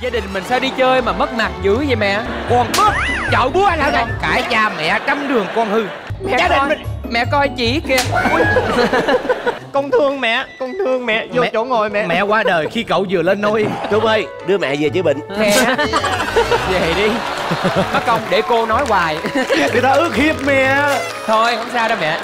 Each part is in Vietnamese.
Gia đình mình sao đi chơi mà mất mặt dữ vậy mẹ? Còn bớt chậu búa là con cãi cha mẹ cắm đường con hư. Gia đình mình mẹ coi chỉ kìa. Con thương mẹ, con thương mẹ. Vô mẹ, chỗ ngồi mẹ. Mẹ qua đời khi cậu vừa lên nôi. Trung ơi, đưa mẹ về chữa bệnh. Nghe về đi bác công, để cô nói hoài. Người ta ước hiếp mẹ. Thôi không sao đâu mẹ.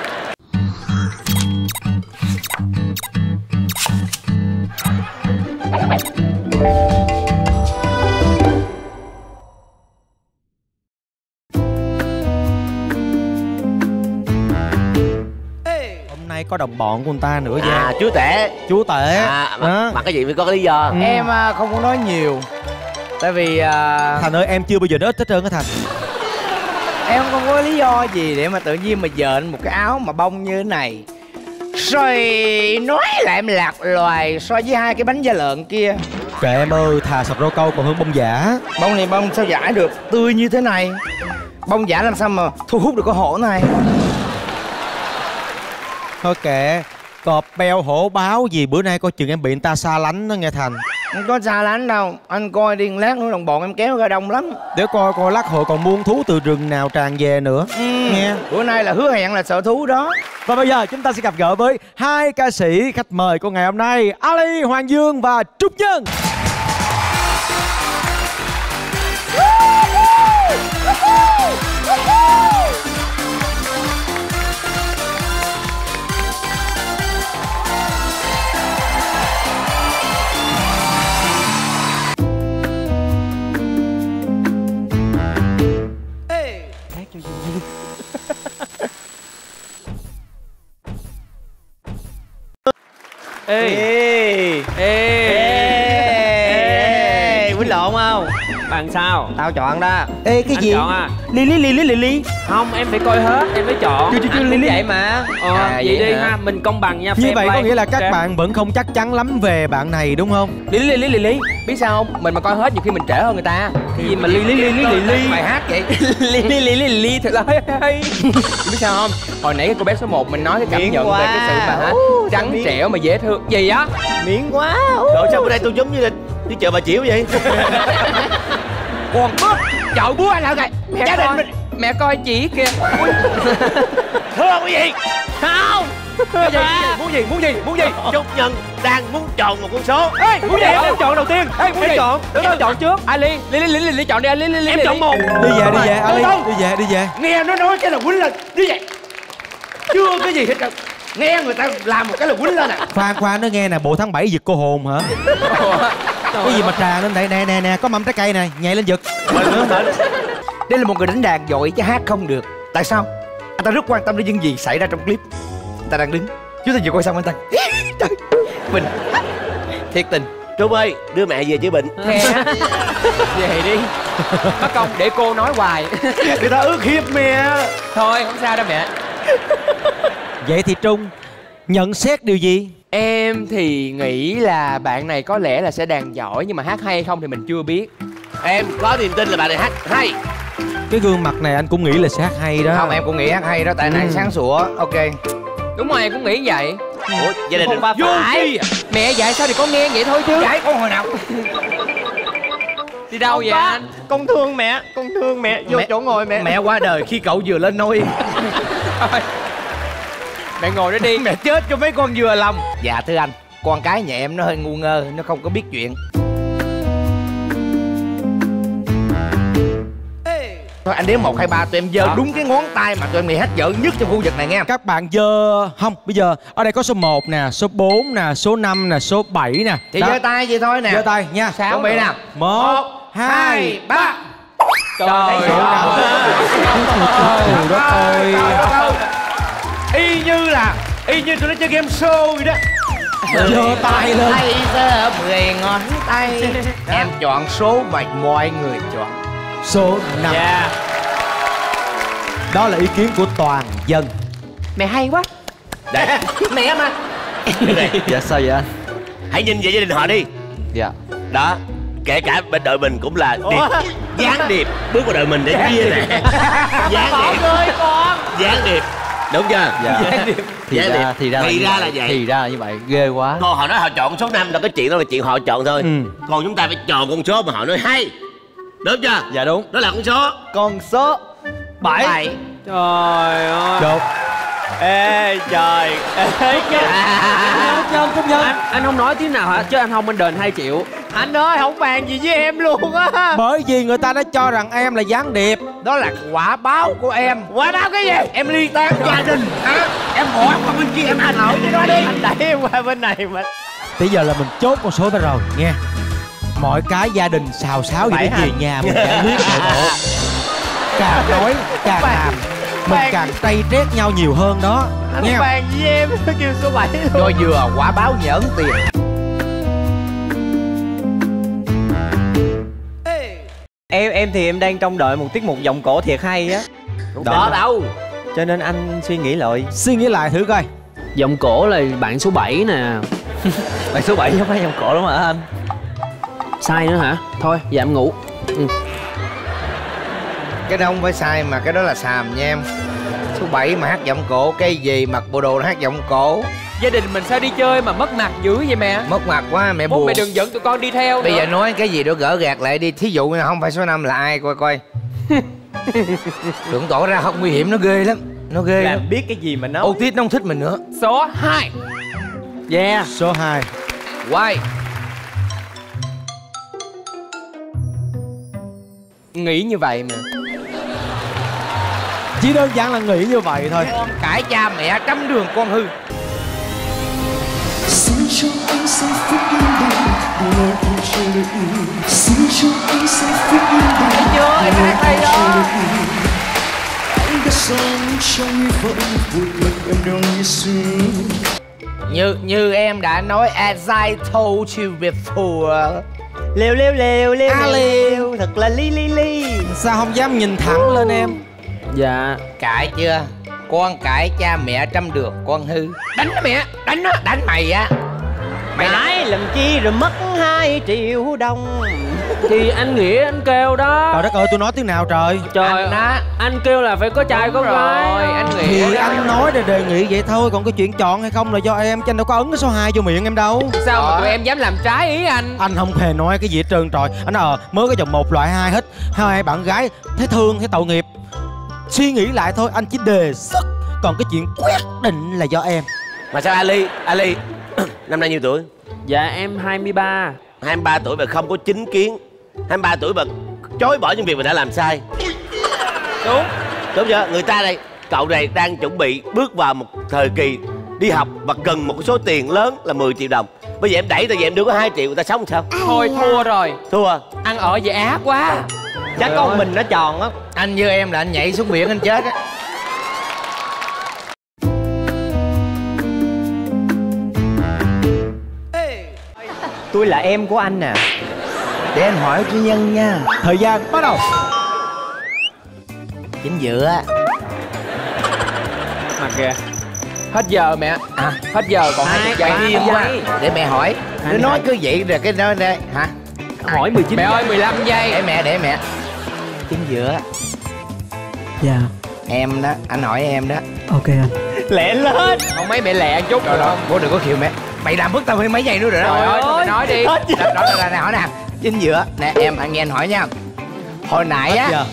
Có đồng bọn của người ta nữa à, chú Tể. Chú Tể mà cái gì phải có cái lý do. Em không muốn nói nhiều. Tại vì Thành ơi, em chưa bao giờ đớt hết trơn á Thành. Em không có lý do gì để mà tự nhiên mà dện một cái áo mà bông như thế này. Rồi nói là em lạc loài so với hai cái bánh da lợn kia. Kệ em ơi, thà sọc rau câu còn hơn bông giả. Bông này bông sao giả được, tươi như thế này. Bông giả làm sao mà thu hút được con hổ này. Thôi kệ, cọp beo hổ báo gì bữa nay coi chừng em bị người ta xa lánh đó nghe Thành. Không có xa lánh đâu, anh coi đi lát nữa đồng bọn em kéo ra đông lắm. Để coi coi lát hồi còn muôn thú từ rừng nào tràn về nữa. Nghe. Bữa nay là hứa hẹn là sợ thú đó. Và bây giờ chúng ta sẽ gặp gỡ với hai ca sĩ khách mời của ngày hôm nay, Ali Hoàng Dương và Trúc Nhân. Ê quýnh lộn không? Bạn sao? Tao chọn đó. Ê cái gì? Li li li li li. Không, em phải coi hết em mới chọn. Chưa li li vậy mà. Vậy đi ha, mình công bằng nha. Như vậy có nghĩa là các bạn vẫn không chắc chắn lắm về bạn này đúng không? Li li li li li. Biết sao không? Mình mà coi hết nhiều khi mình trễ hơn người ta. Cái gì mà li li li li li li? Bài hát vậy. Li li li li li thật là hay. Biết sao không? Hồi nãy cái cô bé số 1 mình nói cái cảm nhận về cái sự mà trắng trẻo mà dễ thương gì á. Miễn quá. Rồi sao bữa nay tôi giống như là đi chợ bà Chiểu vậy? Còn bớt chậu búa là kìa. Gia đình mình mẹ coi chỉ kìa. Thương cái gì? Không. Cái gì? Muốn gì? Trúc Nhân đang muốn chọn một con số. Ê, muốn gì? Em chọn đầu tiên. Ê, muốn gì? Chọn. Em chọn trước. Ali, Li chọn đi Ali. Em chọn một. Đi về Ali. Đi về. Nghe nó nói cái là quýnh lên. Đi về. Chưa cái gì hết trơn. Nghe người ta làm một cái là quýnh lên nè. Phan Khoa nó nghe nè, bộ tháng 7 giật cô hồn hả? Cái gì mà trà lên đây nè, có mâm trái cây này, nhảy lên giật. Đây là một người đánh đàn giỏi chứ hát không được. Tại sao? Anh ta rất quan tâm đến những gì xảy ra trong clip. Anh ta đang đứng, chúng ta vừa coi xong anh ta. Trời, mình thiệt tình. Trung ơi, đưa mẹ về chữa bệnh. Về đi bác công, để cô nói hoài. Người ta ước hiếp mẹ. Thôi không sao đâu mẹ. Vậy thì Trung nhận xét điều gì? Em thì nghĩ là bạn này có lẽ là sẽ đàn giỏi, nhưng mà hát hay không thì mình chưa biết. Em có niềm tin là bạn này hát hay. Cái gương mặt này anh cũng nghĩ là sẽ hát hay đó. Không, em cũng nghĩ hát hay đó, tại này sáng sủa. Ok. Đúng rồi, em cũng nghĩ vậy. Ủa, gia đình ba phải. Mẹ dạy sao thì con nghe vậy thôi chứ. Dạy con hồi nào. Đi đâu vậy anh? Con thương mẹ, con thương mẹ. Vô chỗ ngồi mẹ. Mẹ qua đời khi cậu vừa lên nôi. Mẹ ngồi đó đi. Mẹ chết cho mấy con vừa lòng. Dạ thưa anh, con cái nhà em nó hơi ngu ngơ, nó không có biết chuyện. Thôi anh đếm 1, 2, 3 tụi em dơ đúng cái ngón tay mà tụi em này hát dở nhất trong khu vực này nghe. Các bạn dơ không? Bây giờ ở đây có số 1 nè, số 4 nè, số 5 nè, số 7 nè. Thì dơ tay vậy thôi nè. Dơ tay nha. Chuẩn bị nè. 1, 2, 3. Trời ơi. Y như tụi nó chơi game show vậy đó. Giơ tay lên. Tay giơ 10 ngón tay. Em chọn số mà mọi người chọn. Số 5. Đó là ý kiến của toàn dân. Mẹ hay quá. Đây. Mẹ mà. Dạ sao vậy anh? Hãy nhìn về gia đình họ đi. Dạ. Đó. Kể cả bên đội mình cũng là gián điệp bước vào đội mình để chia nè. Gián điệp. Gián điệp. Đúng chưa? Dạ. Thì ra là vậy. Ghê quá. Còn họ nói họ chọn số 5 là cái chuyện đó là chuyện họ chọn thôi. Còn chúng ta phải chọn con số mà họ nói hay. Đúng chưa? Dạ đúng. Đó là con số. Con số 7. Trời ơi. Được. Ê trời. Ê kìa. Anh không nói tiếng nào hả? Chứ anh không, anh đền 2 triệu. Anh ơi, không bàn gì với em luôn á. Bởi vì người ta đã cho rằng em là gián điệp. Đó là quả báo của em. Quả báo cái gì? Em ly tán gia đình hả? Em bỏ qua bên kia, em hành hậu cho nó đi. Anh đẩy em qua bên này mà. Bây giờ là mình chốt con số ta rồi nghe. Mọi cái gia đình xào xáo gì đó về nhà mình giải quyết nội bộ. Càng nói càng làm mình càng tay trét nhau nhiều hơn đó. Anh nghe bàn với em kêu số 7 luôn. Cho vừa quả báo nhỡn tiền. Em thì em đang trông đợi một tiết mục giọng cổ thiệt hay á. Đó đâu. Cho nên anh suy nghĩ lại. Suy nghĩ lại thử coi. Giọng cổ là bạn số 7 nè. Bạn số 7 không phải giọng cổ đúng hả anh? Sai nữa hả? Thôi, giờ em ngủ. Cái đó không phải sai mà cái đó là xàm nha em. Số 7 mà hát giọng cổ, cái gì mặc bộ đồ nó hát giọng cổ. Gia đình mình sao đi chơi mà mất mặt dữ vậy mẹ? Mất mặt quá mẹ buồn. Mẹ đừng dẫn tụi con đi theo. Bây giờ nói cái gì đó gỡ gạt lại đi. Thí dụ không phải số 5 là ai coi coi. Tưởng tỏ ra không nguy hiểm, nó ghê lắm. Nó ghê lắm. Biết cái gì mà nó Otis nó không thích mình nữa. Số 2. Yeah. Số 2. Why? Nghĩ như vậy mà. Chỉ đơn giản là nghĩ như vậy thôi. Con cãi cha mẹ cắm đường con hư. Xin cho anh giây phút yên bình, để em chơi được yêu. Xin cho anh giây phút yên bình, để em chơi được yêu. Anh đã sống trong vỡ vụn, một em đau như xưa. Như em đã nói, as I told you before. Lêu lêu lêu lêu lêu, thật là li li li. Sao không dám nhìn thẳng lên em? Dạ. Cãi chưa? Con cãi cha mẹ trăm được con hư. Đánh nó mẹ, đánh nó, đánh mày á. Mày nãy làm chi rồi mất 2 triệu đồng. Thì anh Nghĩa anh kêu đó. Trời đất ơi, tôi nói tiếng nào trời. Trời á, anh kêu là phải có trai có gái. Anh Nghĩa thì anh nói để đề nghị vậy thôi. Còn cái chuyện chọn hay không là do em, chứ anh đâu có ấn cái số 2 vô miệng em đâu. Sao mà tụi em dám làm trái ý anh? Anh không hề nói cái gì hết trơn trời. Anh mới có chồng một loại 2 hết. Hai bạn gái thấy thương thấy tội nghiệp. Suy nghĩ lại thôi, anh chỉ đề xuất. Còn cái chuyện quyết định là do em. Mà sao Ali năm nay nhiêu tuổi? Dạ em 23. 23 tuổi mà không có chính kiến. 23 tuổi mà chối bỏ những việc mình đã làm sai. Đúng. Đúng chưa? Người ta đây, cậu này đang chuẩn bị bước vào một thời kỳ đi học và cần một số tiền lớn là 10 triệu đồng. Bây giờ em đẩy tại vì em đưa có 2 triệu, người ta sống sao? Thôi thua rồi. Thua. Ăn ở về ác quá. Chắc con mình nó tròn á. Anh như em là anh nhảy xuống biển anh chết á. Tôi là em của anh nè. Để anh hỏi Trúc Nhân nha. Thời gian bắt đầu. Chính giữa. Mặt kìa. Hết giờ mẹ. À, hết giờ còn 20 giây. Để mẹ hỏi. Nó nói cứ vậy rồi cái nơi đây hả? Hỏi 19 mẹ giây. Ơi 15 giây. Để mẹ. Chính giữa. Dạ. Em đó, anh hỏi em đó. Ok anh. Lẹ lên. Không mấy mẹ lẹ chút. Rồi đó, bố đừng có khiêu mẹ. Mày làm phức tao thêm mấy giây nữa rồi đó. Trời ơi, nói đi. Đó nè, hỏi nè. Chính giữa. Nè em, anh nghe anh hỏi nha. Hồi nãy á.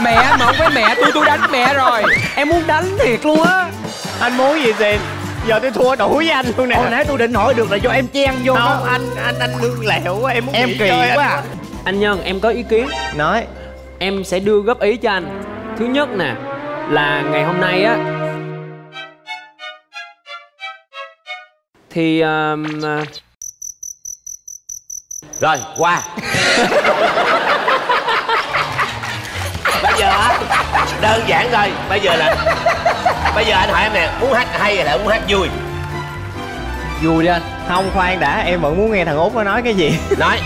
Mẹ mà không phải mẹ, tôi đánh mẹ rồi. Em muốn đánh thiệt luôn á. Anh muốn gì Tiền? Giờ tôi thua đủ với anh luôn nè. Hồi nãy tôi định hỏi được là do em chen vô. Không, đó. Anh lương lẹo quá, em muốn em kỳ quá à. Anh Nhân, em có ý kiến. Nói. Em sẽ đưa góp ý cho anh. Thứ nhất nè, là ngày hôm nay á thì rồi, qua. Bây giờ á, đơn giản thôi. Bây giờ anh hỏi em nè, muốn hát hay là muốn hát vui? Vui đi anh. Không, khoan đã, em vẫn muốn nghe thằng Út nó nói cái gì. Nói.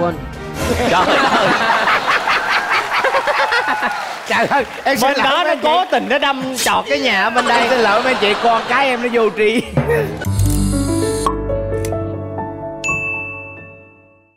Quên. Trời ơi. Trời ơi, em bên đó nó cố tình nó đâm trọt cái nhà bên đây. Xin lỗi mấy chị, con cái em nó vô tri.